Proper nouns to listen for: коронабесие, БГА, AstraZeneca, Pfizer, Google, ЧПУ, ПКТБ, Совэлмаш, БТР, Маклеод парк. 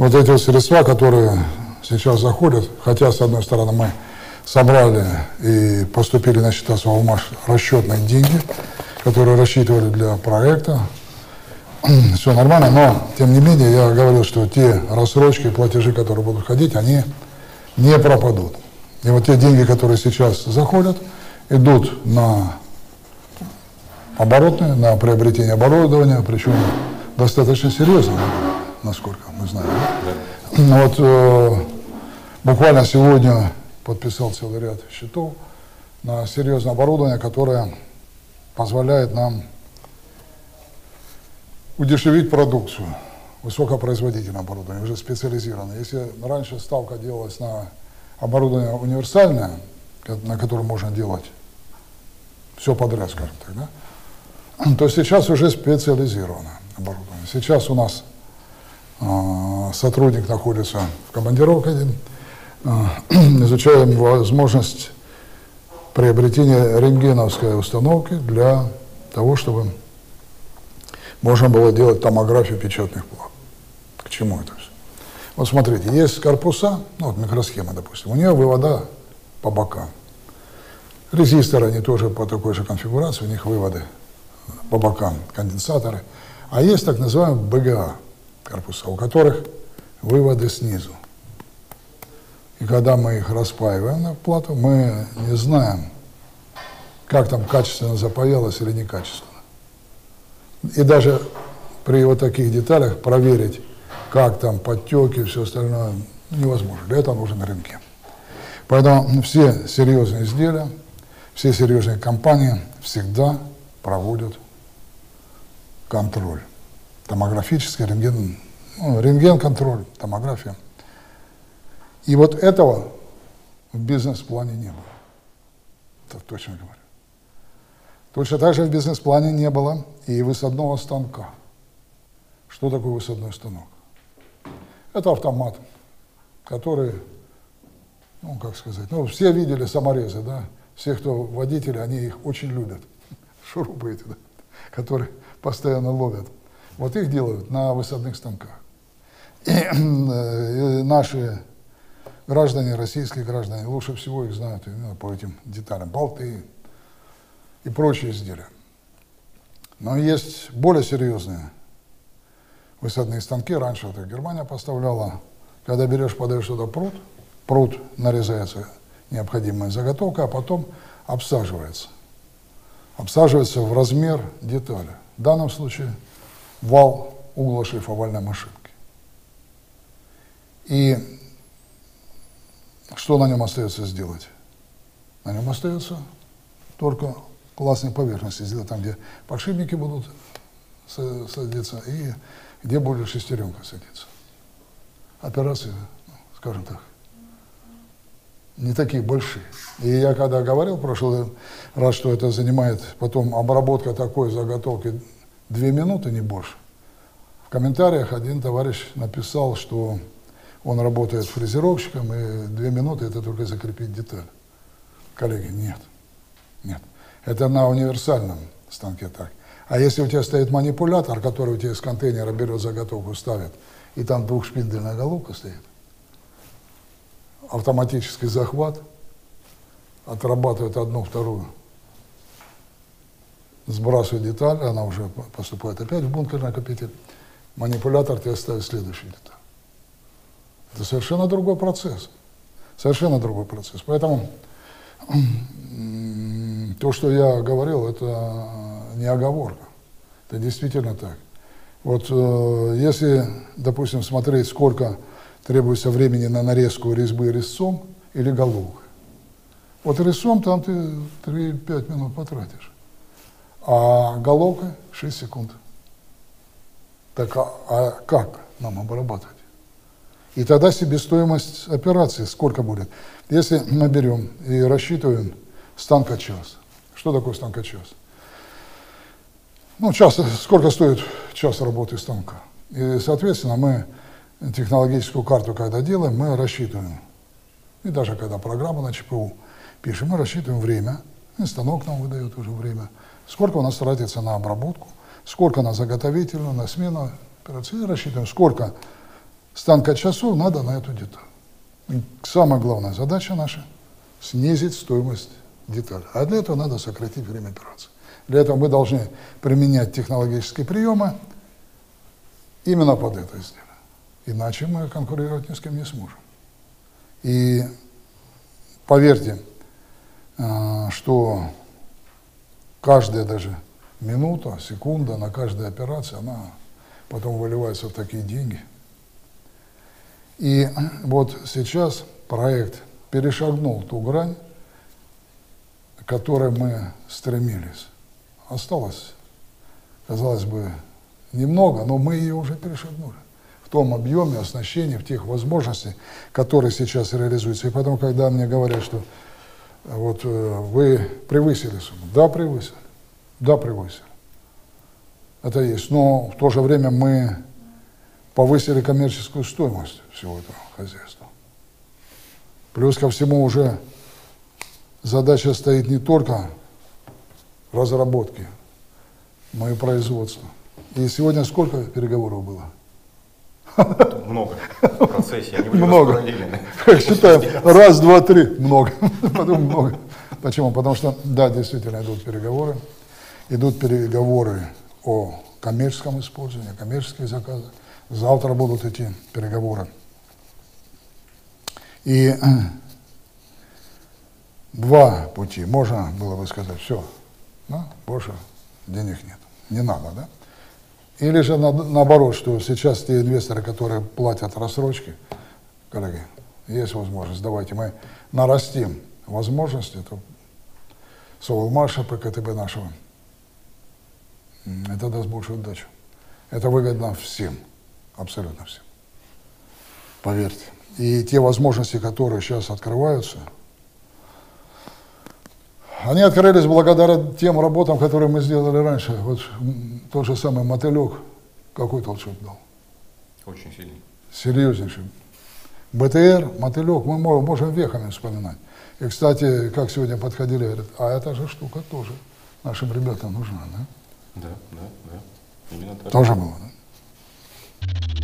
вот эти вот средства, которые сейчас заходят, хотя, с одной стороны, мы собрали и поступили на счета Совэлмаш расчетные деньги, которые рассчитывали для проекта. Все нормально, но, тем не менее, я говорил, что те рассрочки, платежи, которые будут ходить, они не пропадут. И вот те деньги, которые сейчас заходят, идут на оборотные, на приобретение оборудования, причем достаточно серьезно, насколько мы знаем. Да. Вот буквально сегодня подписал целый ряд счетов на серьезное оборудование, которое позволяет нам удешевить продукцию, высокопроизводительное оборудование, уже специализированное. Если раньше ставка делалась на оборудование универсальное, на котором можно делать все подряд, скажем так, да? То сейчас уже специализированное оборудование. Сейчас у нас сотрудник находится в командировке, изучаем возможность приобретения рентгеновской установки для того, чтобы можно было делать томографию печатных плат. К чему это все? Вот смотрите, есть корпуса, ну вот микросхема, допустим, у нее вывода по бокам. Резисторы, они тоже по такой же конфигурации, у них выводы по бокам, конденсаторы. А есть так называемые БГА корпуса, у которых выводы снизу. И когда мы их распаиваем на плату, мы не знаем, как там качественно запаялось или некачественно. И даже при вот таких деталях проверить, как там подтеки и все остальное, невозможно. Для этого нужен рентген. Поэтому все серьезные изделия, все серьезные компании всегда проводят контроль. Томографический рентген, ну, рентген-контроль, томография. И вот этого в бизнес-плане не было. Так точно говорю. Точно так же в бизнес-плане не было и высадного станка. Что такое высадной станок? Это автомат, который, ну, как сказать, ну, все видели саморезы, да? Все, кто водители, они их очень любят. Шурупы эти, да? Которые постоянно ловят. Вот их делают на высадных станках. И наши граждане, российские граждане, лучше всего их знают именно по этим деталям. Болты и прочие изделия. Но есть более серьезные высадные станки. Раньше это Германия поставляла. Когда берешь, подаешь туда пруд, пруд нарезается необходимая заготовка, а потом обсаживается. Обсаживается в размер детали. В данном случае вал угла шлифовальной машинки. И что на нем остается сделать? На нем остается только классные поверхности сделать, там, где подшипники будут садиться и где будет шестеренка садиться. Операции, скажем так, не такие большие. И я когда говорил в прошлый раз, что это занимает потом обработка такой заготовки 2 минуты, не больше, в комментариях один товарищ написал, что он работает фрезеровщиком, и 2 минуты это только закрепить деталь. Коллеги, нет. Нет, это на универсальном станке так. А если у тебя стоит манипулятор, который у тебя из контейнера берет заготовку, ставит, и там двухшпиндельная головка стоит, автоматический захват, отрабатывает одну, вторую, сбрасывает деталь, она уже поступает опять в бункерный капитель, манипулятор тебе ставит следующую деталь. Это совершенно другой процесс. Совершенно другой процесс. Поэтому то, что я говорил, это не оговорка. Это действительно так. Вот если, допустим, смотреть, сколько требуется времени на нарезку резьбы резцом или головкой. Вот резцом там ты 3-5 минут потратишь, а головка 6 секунд. Так а как нам обрабатывать? И тогда себестоимость операции сколько будет? Если мы берем и рассчитываем станка-час. Что такое станка-час? Ну, час, сколько стоит час работы станка? И, соответственно, мы технологическую карту, когда делаем, мы рассчитываем. И даже когда программу на ЧПУ пишем, мы рассчитываем время. И станок нам выдает уже время. Сколько у нас тратится на обработку, сколько на заготовительную, на смену операции. И рассчитываем, сколько станка часов надо на эту деталь. Самая главная задача наша – снизить стоимость детали. А для этого надо сократить время операции. Для этого мы должны применять технологические приемы именно под это изделие. Иначе мы конкурировать ни с кем не сможем. И поверьте, что каждая даже минута, секунда на каждой операции, она потом выливается в такие деньги. И вот сейчас проект перешагнул ту грань, к которой мы стремились. Осталось, казалось бы, немного, но мы ее уже перешагнули. В том объеме оснащения, в тех возможностях, которые сейчас реализуются. И потом, когда мне говорят, что вот вы превысили сумму. Да, превысили. Да, превысили. Это есть. Но в то же время мы повысили коммерческую стоимость всего этого хозяйства. Плюс ко всему уже задача стоит не только разработки, но и производства. И сегодня сколько переговоров было? Много. В процессе они были распределены. Как считаем, раз, два, три. Много. Потом много. Почему? Потому что, да, действительно идут переговоры. Идут переговоры о коммерческом использовании, коммерческих заказах. Завтра будут идти переговоры. И два пути. Можно было бы сказать, все, да, больше денег нет. Не надо, да? Или же наоборот, что сейчас те инвесторы, которые платят рассрочки, коллеги, есть возможность, давайте мы нарастим возможности Совэлмаша, ПКТБ нашего. Это даст большую отдачу. Это выгодно всем, абсолютно всем. Поверьте. И те возможности, которые сейчас открываются, они открылись благодаря тем работам, которые мы сделали раньше. Вот тот же самый мотылек, какой толчок дал. Очень сильный. Серьезнейший. БТР, мотылек, мы можем веками вспоминать. И, кстати, как сегодня подходили, говорят, а эта же штука тоже нашим ребятам нужна, да? Да, да, да. Именно так. Тоже было, да?